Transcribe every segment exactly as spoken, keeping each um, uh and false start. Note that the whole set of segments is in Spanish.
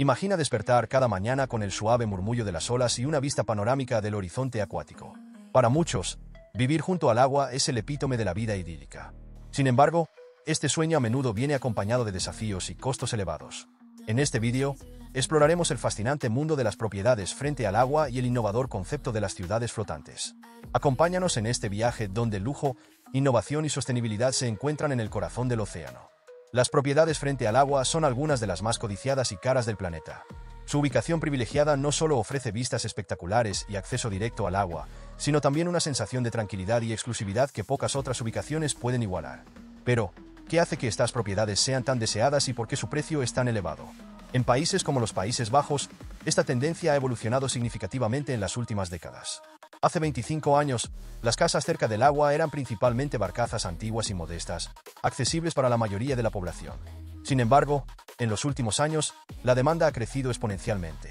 Imagina despertar cada mañana con el suave murmullo de las olas y una vista panorámica del horizonte acuático. Para muchos, vivir junto al agua es el epítome de la vida idílica. Sin embargo, este sueño a menudo viene acompañado de desafíos y costos elevados. En este vídeo, exploraremos el fascinante mundo de las propiedades frente al agua y el innovador concepto de las ciudades flotantes. Acompáñanos en este viaje donde lujo, innovación y sostenibilidad se encuentran en el corazón del océano. Las propiedades frente al agua son algunas de las más codiciadas y caras del planeta. Su ubicación privilegiada no solo ofrece vistas espectaculares y acceso directo al agua, sino también una sensación de tranquilidad y exclusividad que pocas otras ubicaciones pueden igualar. Pero, ¿qué hace que estas propiedades sean tan deseadas y por qué su precio es tan elevado? En países como los Países Bajos, esta tendencia ha evolucionado significativamente en las últimas décadas. Hace veinticinco años, las casas cerca del agua eran principalmente barcazas antiguas y modestas, accesibles para la mayoría de la población. Sin embargo, en los últimos años, la demanda ha crecido exponencialmente.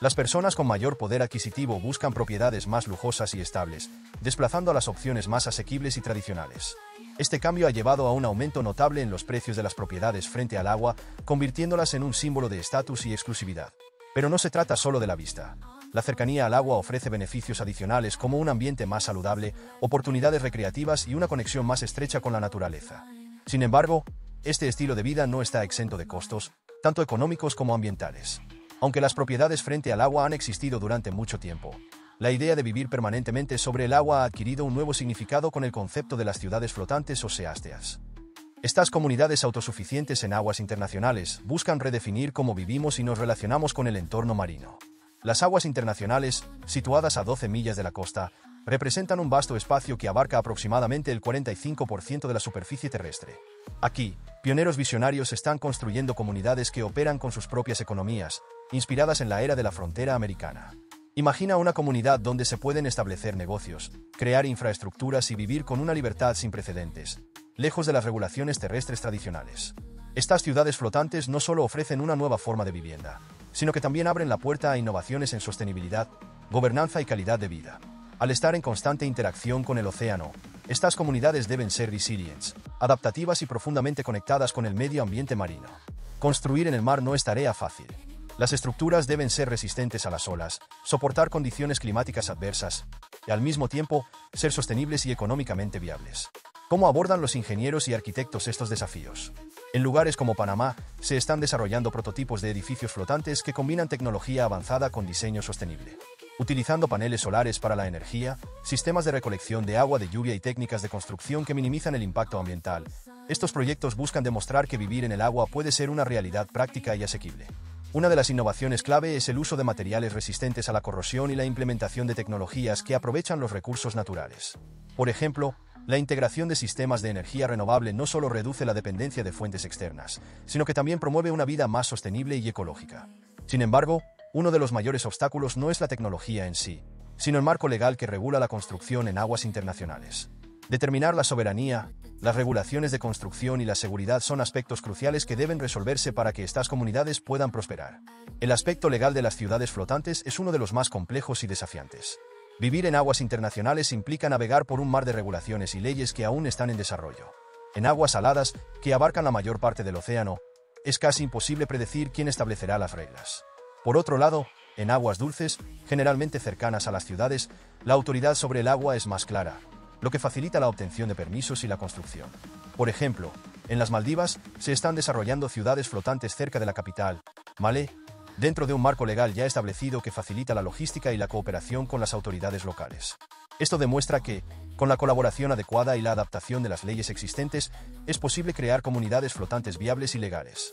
Las personas con mayor poder adquisitivo buscan propiedades más lujosas y estables, desplazando a las opciones más asequibles y tradicionales. Este cambio ha llevado a un aumento notable en los precios de las propiedades frente al agua, convirtiéndolas en un símbolo de estatus y exclusividad. Pero no se trata solo de la vista. La cercanía al agua ofrece beneficios adicionales como un ambiente más saludable, oportunidades recreativas y una conexión más estrecha con la naturaleza. Sin embargo, este estilo de vida no está exento de costos, tanto económicos como ambientales. Aunque las propiedades frente al agua han existido durante mucho tiempo, la idea de vivir permanentemente sobre el agua ha adquirido un nuevo significado con el concepto de las ciudades flotantes o seásteas. Estas comunidades autosuficientes en aguas internacionales buscan redefinir cómo vivimos y nos relacionamos con el entorno marino. Las aguas internacionales, situadas a doce millas de la costa, representan un vasto espacio que abarca aproximadamente el cuarenta y cinco por ciento de la superficie terrestre. Aquí, pioneros visionarios están construyendo comunidades que operan con sus propias economías, inspiradas en la era de la frontera americana. Imagina una comunidad donde se pueden establecer negocios, crear infraestructuras y vivir con una libertad sin precedentes, lejos de las regulaciones terrestres tradicionales. Estas ciudades flotantes no solo ofrecen una nueva forma de vivienda, sino que también abren la puerta a innovaciones en sostenibilidad, gobernanza y calidad de vida. Al estar en constante interacción con el océano, estas comunidades deben ser resilientes, adaptativas y profundamente conectadas con el medio ambiente marino. Construir en el mar no es tarea fácil. Las estructuras deben ser resistentes a las olas, soportar condiciones climáticas adversas y, al mismo tiempo, ser sostenibles y económicamente viables. ¿Cómo abordan los ingenieros y arquitectos estos desafíos? En lugares como Panamá, se están desarrollando prototipos de edificios flotantes que combinan tecnología avanzada con diseño sostenible, utilizando paneles solares para la energía, sistemas de recolección de agua de lluvia y técnicas de construcción que minimizan el impacto ambiental. Estos proyectos buscan demostrar que vivir en el agua puede ser una realidad práctica y asequible. Una de las innovaciones clave es el uso de materiales resistentes a la corrosión y la implementación de tecnologías que aprovechan los recursos naturales. Por ejemplo, la integración de sistemas de energía renovable no solo reduce la dependencia de fuentes externas, sino que también promueve una vida más sostenible y ecológica. Sin embargo, uno de los mayores obstáculos no es la tecnología en sí, sino el marco legal que regula la construcción en aguas internacionales. Determinar la soberanía, las regulaciones de construcción y la seguridad son aspectos cruciales que deben resolverse para que estas comunidades puedan prosperar. El aspecto legal de las ciudades flotantes es uno de los más complejos y desafiantes. Vivir en aguas internacionales implica navegar por un mar de regulaciones y leyes que aún están en desarrollo. En aguas saladas, que abarcan la mayor parte del océano, es casi imposible predecir quién establecerá las reglas. Por otro lado, en aguas dulces, generalmente cercanas a las ciudades, la autoridad sobre el agua es más clara, lo que facilita la obtención de permisos y la construcción. Por ejemplo, en las Maldivas se están desarrollando ciudades flotantes cerca de la capital, Malé, dentro de un marco legal ya establecido que facilita la logística y la cooperación con las autoridades locales. Esto demuestra que, con la colaboración adecuada y la adaptación de las leyes existentes, es posible crear comunidades flotantes viables y legales.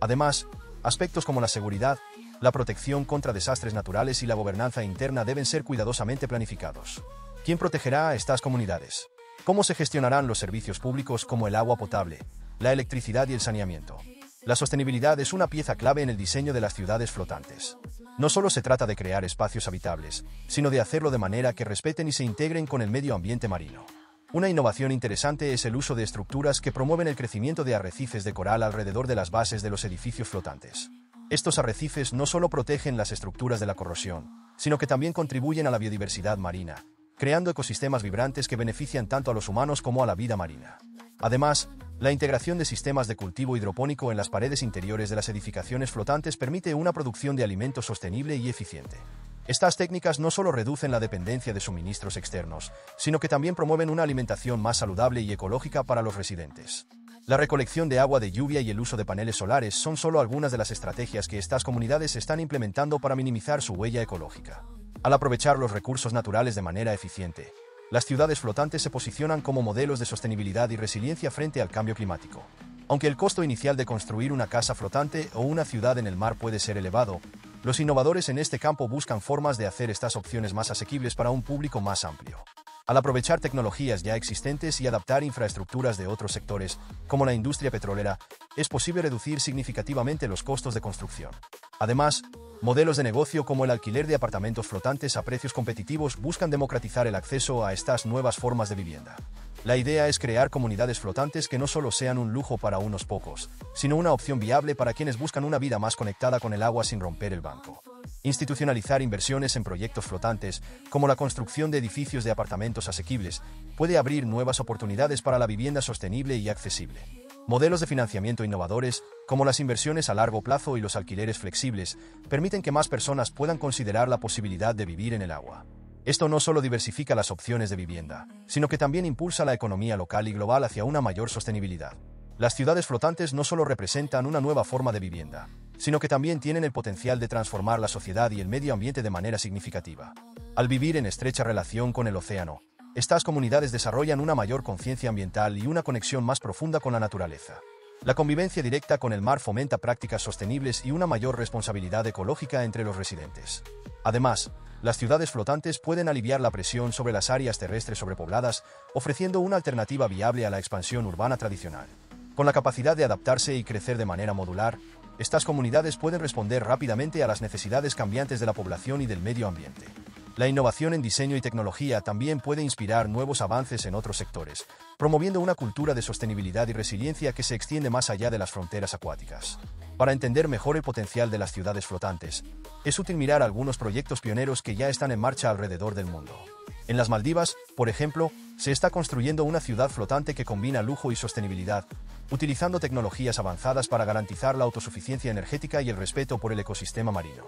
Además, aspectos como la seguridad, la protección contra desastres naturales y la gobernanza interna deben ser cuidadosamente planificados. ¿Quién protegerá a estas comunidades? ¿Cómo se gestionarán los servicios públicos como el agua potable, la electricidad y el saneamiento? La sostenibilidad es una pieza clave en el diseño de las ciudades flotantes. No solo se trata de crear espacios habitables, sino de hacerlo de manera que respeten y se integren con el medio ambiente marino. Una innovación interesante es el uso de estructuras que promueven el crecimiento de arrecifes de coral alrededor de las bases de los edificios flotantes. Estos arrecifes no solo protegen las estructuras de la corrosión, sino que también contribuyen a la biodiversidad marina, creando ecosistemas vibrantes que benefician tanto a los humanos como a la vida marina. Además, la integración de sistemas de cultivo hidropónico en las paredes interiores de las edificaciones flotantes permite una producción de alimento sostenible y eficiente. Estas técnicas no solo reducen la dependencia de suministros externos, sino que también promueven una alimentación más saludable y ecológica para los residentes. La recolección de agua de lluvia y el uso de paneles solares son solo algunas de las estrategias que estas comunidades están implementando para minimizar su huella ecológica. Al aprovechar los recursos naturales de manera eficiente, las ciudades flotantes se posicionan como modelos de sostenibilidad y resiliencia frente al cambio climático. Aunque el costo inicial de construir una casa flotante o una ciudad en el mar puede ser elevado, los innovadores en este campo buscan formas de hacer estas opciones más asequibles para un público más amplio. Al aprovechar tecnologías ya existentes y adaptar infraestructuras de otros sectores, como la industria petrolera, es posible reducir significativamente los costos de construcción. Además, modelos de negocio como el alquiler de apartamentos flotantes a precios competitivos buscan democratizar el acceso a estas nuevas formas de vivienda. La idea es crear comunidades flotantes que no solo sean un lujo para unos pocos, sino una opción viable para quienes buscan una vida más conectada con el agua sin romper el banco. Institucionalizar inversiones en proyectos flotantes, como la construcción de edificios de apartamentos asequibles, puede abrir nuevas oportunidades para la vivienda sostenible y accesible. Modelos de financiamiento innovadores, como las inversiones a largo plazo y los alquileres flexibles, permiten que más personas puedan considerar la posibilidad de vivir en el agua. Esto no solo diversifica las opciones de vivienda, sino que también impulsa la economía local y global hacia una mayor sostenibilidad. Las ciudades flotantes no solo representan una nueva forma de vivienda, sino que también tienen el potencial de transformar la sociedad y el medio ambiente de manera significativa. Al vivir en estrecha relación con el océano, estas comunidades desarrollan una mayor conciencia ambiental y una conexión más profunda con la naturaleza. La convivencia directa con el mar fomenta prácticas sostenibles y una mayor responsabilidad ecológica entre los residentes. Además, las ciudades flotantes pueden aliviar la presión sobre las áreas terrestres sobrepobladas, ofreciendo una alternativa viable a la expansión urbana tradicional. Con la capacidad de adaptarse y crecer de manera modular, estas comunidades pueden responder rápidamente a las necesidades cambiantes de la población y del medio ambiente. La innovación en diseño y tecnología también puede inspirar nuevos avances en otros sectores, promoviendo una cultura de sostenibilidad y resiliencia que se extiende más allá de las fronteras acuáticas. Para entender mejor el potencial de las ciudades flotantes, es útil mirar algunos proyectos pioneros que ya están en marcha alrededor del mundo. En las Maldivas, por ejemplo, se está construyendo una ciudad flotante que combina lujo y sostenibilidad, utilizando tecnologías avanzadas para garantizar la autosuficiencia energética y el respeto por el ecosistema marino.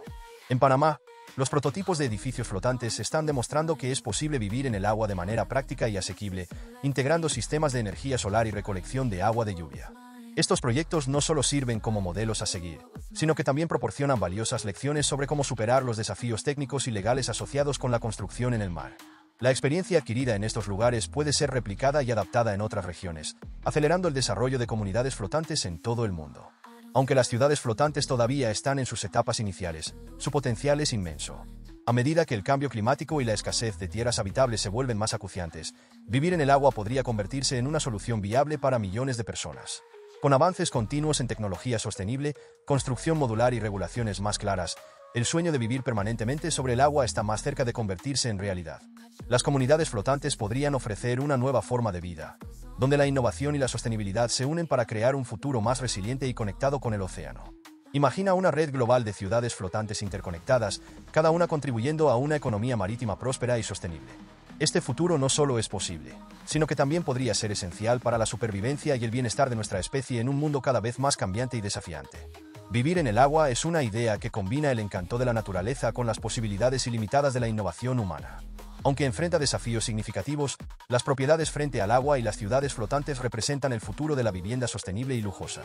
En Panamá, los prototipos de edificios flotantes están demostrando que es posible vivir en el agua de manera práctica y asequible, integrando sistemas de energía solar y recolección de agua de lluvia. Estos proyectos no solo sirven como modelos a seguir, sino que también proporcionan valiosas lecciones sobre cómo superar los desafíos técnicos y legales asociados con la construcción en el mar. La experiencia adquirida en estos lugares puede ser replicada y adaptada en otras regiones, acelerando el desarrollo de comunidades flotantes en todo el mundo. Aunque las ciudades flotantes todavía están en sus etapas iniciales, su potencial es inmenso. A medida que el cambio climático y la escasez de tierras habitables se vuelven más acuciantes, vivir en el agua podría convertirse en una solución viable para millones de personas. Con avances continuos en tecnología sostenible, construcción modular y regulaciones más claras, el sueño de vivir permanentemente sobre el agua está más cerca de convertirse en realidad. Las comunidades flotantes podrían ofrecer una nueva forma de vida, donde la innovación y la sostenibilidad se unen para crear un futuro más resiliente y conectado con el océano. Imagina una red global de ciudades flotantes interconectadas, cada una contribuyendo a una economía marítima próspera y sostenible. Este futuro no solo es posible, sino que también podría ser esencial para la supervivencia y el bienestar de nuestra especie en un mundo cada vez más cambiante y desafiante. Vivir en el agua es una idea que combina el encanto de la naturaleza con las posibilidades ilimitadas de la innovación humana. Aunque enfrenta desafíos significativos, las propiedades frente al agua y las ciudades flotantes representan el futuro de la vivienda sostenible y lujosa.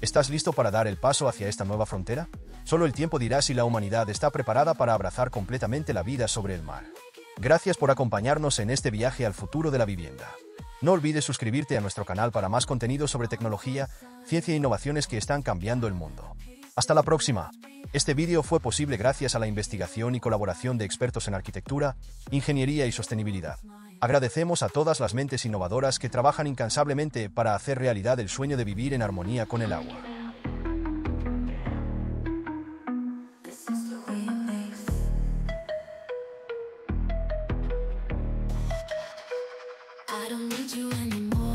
¿Estás listo para dar el paso hacia esta nueva frontera? Solo el tiempo dirá si la humanidad está preparada para abrazar completamente la vida sobre el mar. Gracias por acompañarnos en este viaje al futuro de la vivienda. No olvides suscribirte a nuestro canal para más contenido sobre tecnología, ciencia e innovaciones que están cambiando el mundo. Hasta la próxima. Este vídeo fue posible gracias a la investigación y colaboración de expertos en arquitectura, ingeniería y sostenibilidad. Agradecemos a todas las mentes innovadoras que trabajan incansablemente para hacer realidad el sueño de vivir en armonía con el agua. I don't need you anymore.